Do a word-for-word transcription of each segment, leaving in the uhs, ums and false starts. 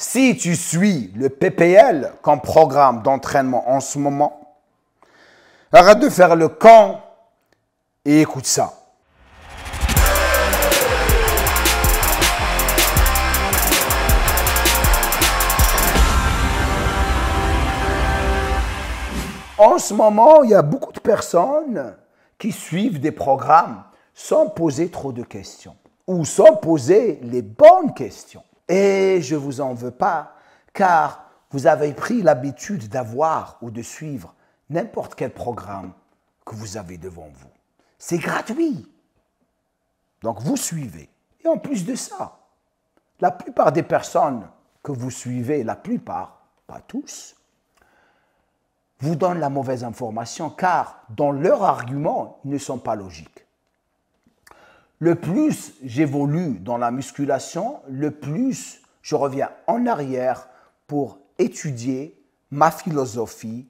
Si tu suis le P P L comme programme d'entraînement en ce moment, arrête de faire le camp et écoute ça. En ce moment, il y a beaucoup de personnes qui suivent des programmes sans poser trop de questions ou sans poser les bonnes questions. Et je ne vous en veux pas, car vous avez pris l'habitude d'avoir ou de suivre n'importe quel programme que vous avez devant vous. C'est gratuit. Donc vous suivez. Et en plus de ça, la plupart des personnes que vous suivez, la plupart, pas tous, vous donnent la mauvaise information car dans leurs arguments, ils ne sont pas logiques. Le plus j'évolue dans la musculation, le plus je reviens en arrière pour étudier ma philosophie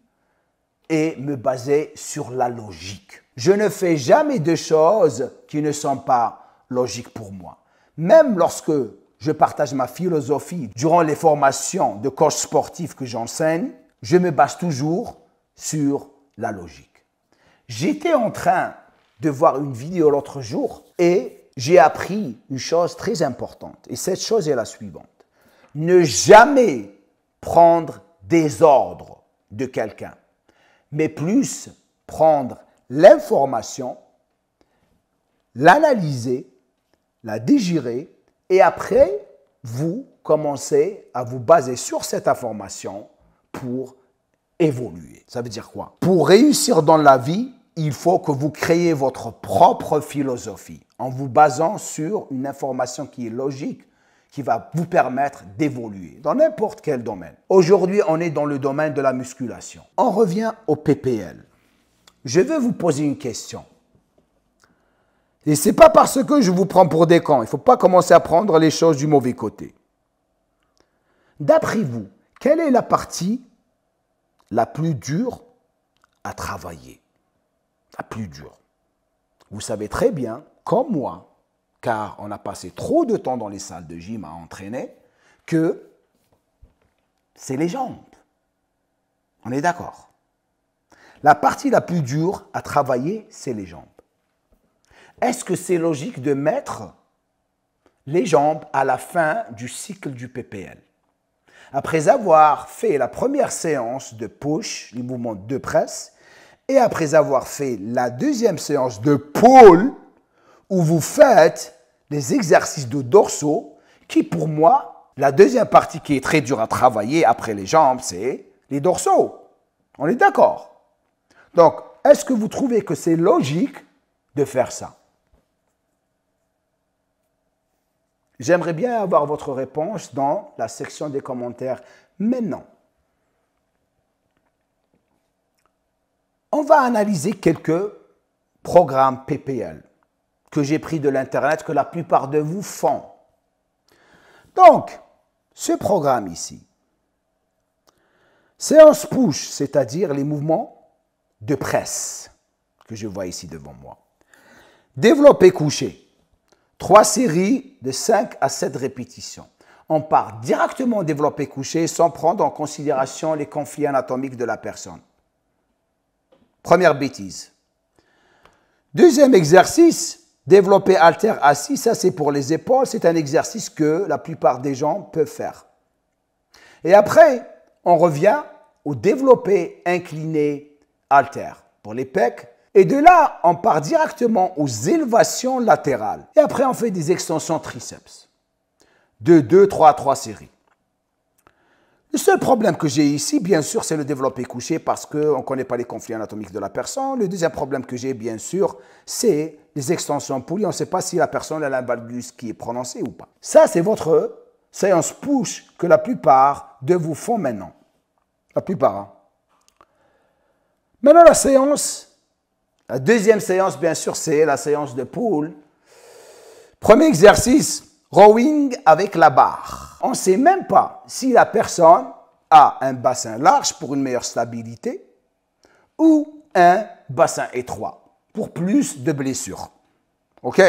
et me baser sur la logique. Je ne fais jamais de choses qui ne sont pas logiques pour moi. Même lorsque je partage ma philosophie durant les formations de coach sportif que j'enseigne, je me base toujours sur la logique. J'étais en train de voir une vidéo l'autre jour et j'ai appris une chose très importante. Et cette chose est la suivante. Ne jamais prendre des ordres de quelqu'un, mais plus prendre l'information, l'analyser, la digérer et après, vous commencez à vous baser sur cette information pour évoluer. Ça veut dire quoi? Pour réussir dans la vie, il faut que vous créez votre propre philosophie en vous basant sur une information qui est logique, qui va vous permettre d'évoluer dans n'importe quel domaine. Aujourd'hui, on est dans le domaine de la musculation. On revient au P P L. Je veux vous poser une question. Et ce n'est pas parce que je vous prends pour des cons. Il ne faut pas commencer à prendre les choses du mauvais côté. D'après vous, quelle est la partie la plus dure à travailler? La plus dure. Vous savez très bien, comme moi, car on a passé trop de temps dans les salles de gym à entraîner, que c'est les jambes. On est d'accord. La partie la plus dure à travailler, c'est les jambes. Est-ce que c'est logique de mettre les jambes à la fin du cycle du P P L? Après avoir fait la première séance de push, les mouvements de presse, et après avoir fait la deuxième séance de pull, où vous faites des exercices de dorsaux, qui pour moi, la deuxième partie qui est très dure à travailler après les jambes, c'est les dorsaux. On est d'accord? Donc, est-ce que vous trouvez que c'est logique de faire ça? J'aimerais bien avoir votre réponse dans la section des commentaires maintenant. On va analyser quelques programmes P P L que j'ai pris de l'Internet, que la plupart de vous font. Donc, ce programme ici, séance push, c'est-à-dire les mouvements de presse que je vois ici devant moi. Développé couché. Trois séries de cinq à sept répétitions. On part directement développé couché sans prendre en considération les conflits anatomiques de la personne. Première bêtise. Deuxième exercice, développé halter assis. Ça, c'est pour les épaules. C'est un exercice que la plupart des gens peuvent faire. Et après, on revient au développé incliné halter pour les pecs. Et de là, on part directement aux élévations latérales. Et après, on fait des extensions triceps de deux, trois, trois séries. Le seul problème que j'ai ici, bien sûr, c'est le développé couché parce qu'on ne connaît pas les conflits anatomiques de la personne. Le deuxième problème que j'ai, bien sûr, c'est les extensions poulies. On ne sait pas si la personne a l'imbalance qui est prononcée ou pas. Ça, c'est votre séance push que la plupart de vous font maintenant. La plupart. Hein. Maintenant, la séance... La deuxième séance, bien sûr, c'est la séance de pull. Premier exercice, rowing avec la barre. On ne sait même pas si la personne a un bassin large pour une meilleure stabilité ou un bassin étroit pour plus de blessures. OK?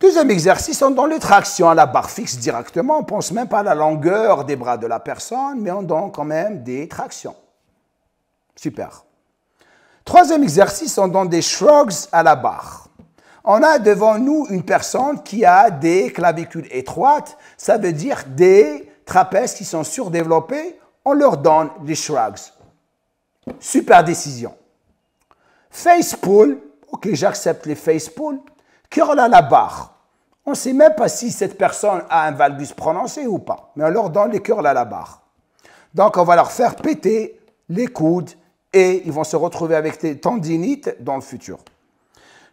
Deuxième exercice, on donne les tractions à la barre fixe directement. On ne pense même pas à la longueur des bras de la personne, mais on donne quand même des tractions. Super. Troisième exercice, on donne des shrugs à la barre. On a devant nous une personne qui a des clavicules étroites, ça veut dire des trapèzes qui sont surdéveloppés. On leur donne des shrugs. Super décision. Face pull, ok, j'accepte les face pull. Curl à la barre. On ne sait même pas si cette personne a un valgus prononcé ou pas, mais on leur donne les curls à la barre. Donc, on va leur faire péter les coudes et ils vont se retrouver avec des tendinites dans le futur.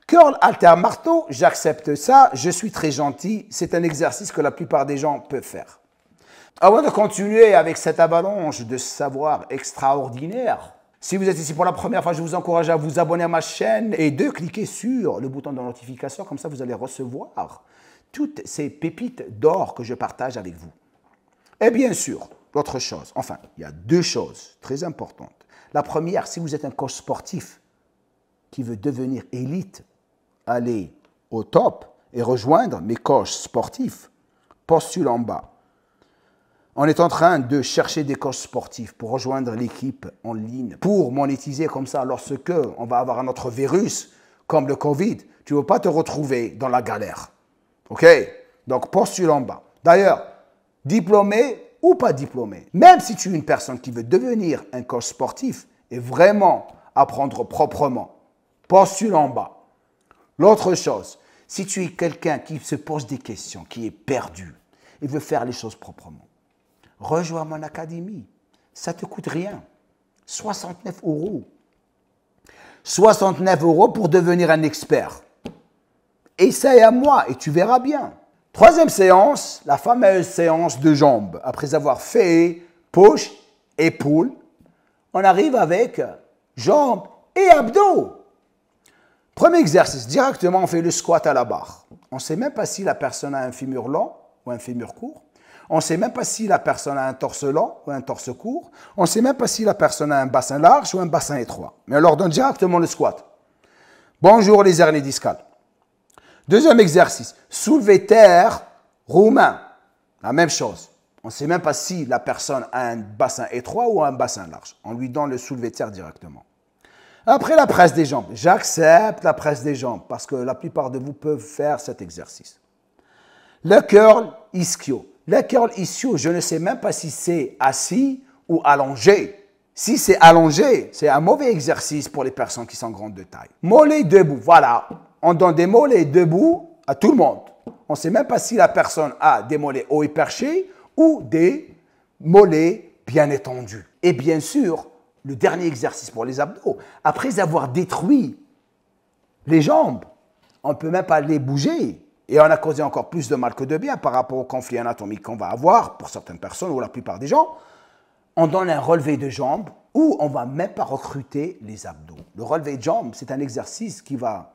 Curl halter marteau, j'accepte ça, je suis très gentil. C'est un exercice que la plupart des gens peuvent faire. Avant de continuer avec cette avalanche de savoir extraordinaire, si vous êtes ici pour la première fois, je vous encourage à vous abonner à ma chaîne et de cliquer sur le bouton de notification. Comme ça, vous allez recevoir toutes ces pépites d'or que je partage avec vous. Et bien sûr, l'autre chose, enfin, il y a deux choses très importantes. La première, si vous êtes un coach sportif qui veut devenir élite, allez au top et rejoindre mes coachs sportifs. Postule en bas. On est en train de chercher des coachs sportifs pour rejoindre l'équipe en ligne, pour monétiser comme ça lorsque on va avoir un autre virus comme le Covid. Tu ne veux pas te retrouver dans la galère. OK? Donc, postule en bas. D'ailleurs, diplômé ou pas diplômé, même si tu es une personne qui veut devenir un coach sportif et vraiment apprendre proprement, postule en bas. L'autre chose, si tu es quelqu'un qui se pose des questions, qui est perdu et veut faire les choses proprement, rejoins mon académie, ça ne te coûte rien. soixante-neuf euros. soixante-neuf euros pour devenir un expert. Essaye à moi et tu verras bien. Troisième séance, la fameuse séance de jambes. Après avoir fait push et pull, on arrive avec jambes et abdos. Premier exercice, directement on fait le squat à la barre. On ne sait même pas si la personne a un fémur long ou un fémur court. On ne sait même pas si la personne a un torse long ou un torse court. On ne sait même pas si la personne a un bassin large ou un bassin étroit. Mais on leur donne directement le squat. Bonjour les hernies discales. Deuxième exercice, soulever terre roumain. La même chose. On ne sait même pas si la personne a un bassin étroit ou un bassin large. On lui donne le soulevé terre directement. Après la presse des jambes. J'accepte la presse des jambes parce que la plupart de vous peuvent faire cet exercice. Le curl ischio. Le curl ischio, je ne sais même pas si c'est assis ou allongé. Si c'est allongé, c'est un mauvais exercice pour les personnes qui sont grandes de taille. Mollet debout, voilà. On donne des mollets debout à tout le monde. On ne sait même pas si la personne a des mollets hauts et perchés ou des mollets bien étendus. Et bien sûr, le dernier exercice pour les abdos. Après avoir détruit les jambes, on ne peut même pas les bouger. Et on a causé encore plus de mal que de bien par rapport au conflit anatomique qu'on va avoir pour certaines personnes ou la plupart des gens. On donne un relevé de jambes où on ne va même pas recruter les abdos. Le relevé de jambes, c'est un exercice qui va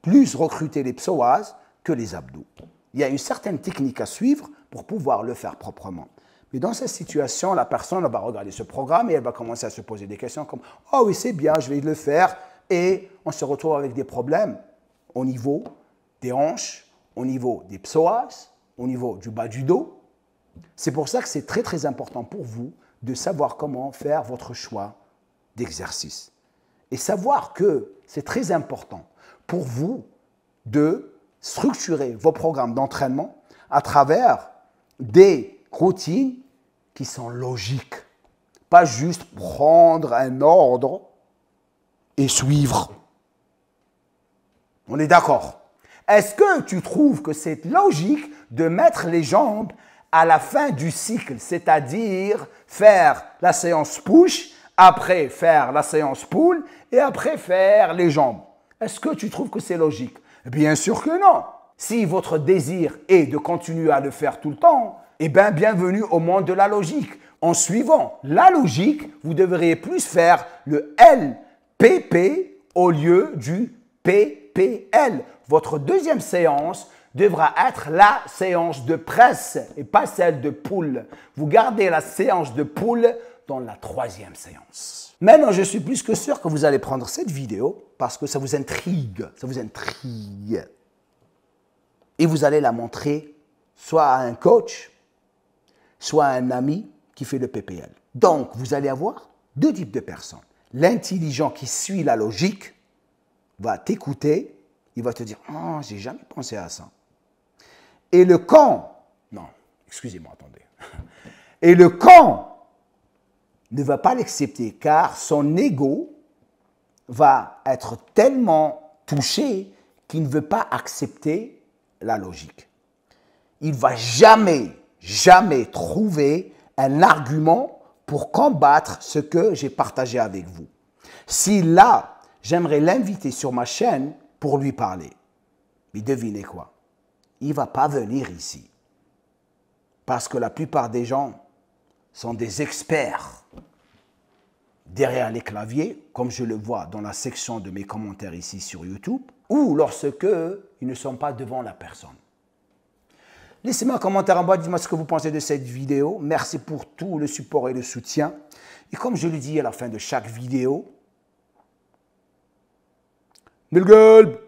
plus recruter les psoas que les abdos. Il y a une certaine technique à suivre pour pouvoir le faire proprement. Mais dans cette situation, la personne va regarder ce programme et elle va commencer à se poser des questions comme « Oh oui, c'est bien, je vais le faire » et on se retrouve avec des problèmes au niveau des hanches, au niveau des psoas, au niveau du bas du dos. C'est pour ça que c'est très très important pour vous de savoir comment faire votre choix d'exercice. Et savoir que c'est très important pour vous de structurer vos programmes d'entraînement à travers des routines qui sont logiques. Pas juste prendre un ordre et suivre. On est d'accord ? Est-ce que tu trouves que c'est logique de mettre les jambes à la fin du cycle, c'est-à-dire faire la séance push, après faire la séance pull et après faire les jambes? Est-ce que tu trouves que c'est logique? Bien sûr que non. Si votre désir est de continuer à le faire tout le temps, eh bien, bienvenue au monde de la logique. En suivant la logique, vous devriez plus faire le L P P au lieu du P P L. Votre deuxième séance devra être la séance de presse et pas celle de pull. Vous gardez la séance de pull dans la troisième séance. Maintenant, je suis plus que sûr que vous allez prendre cette vidéo parce que ça vous intrigue. Ça vous intrigue. et vous allez la montrer soit à un coach, soit à un ami qui fait le P P L. Donc, vous allez avoir deux types de personnes. L'intelligent qui suit la logique va t'écouter, il va te dire « Oh, j'ai jamais pensé à ça. » Et le con, non, excusez-moi, attendez. Et le con ne va pas l'accepter car son ego va être tellement touché qu'il ne veut pas accepter la logique. Il ne va jamais, jamais trouver un argument pour combattre ce que j'ai partagé avec vous. Si là, j'aimerais l'inviter sur ma chaîne pour lui parler. Mais devinez quoi? Il ne va pas venir ici. Parce que la plupart des gens sont des experts derrière les claviers, comme je le vois dans la section de mes commentaires ici sur YouTube, ou lorsque ils ne sont pas devant la personne. Laissez-moi un commentaire en bas, dites-moi ce que vous pensez de cette vidéo. Merci pour tout le support et le soutien. Et comme je le dis à la fin de chaque vidéo, Bilgelb!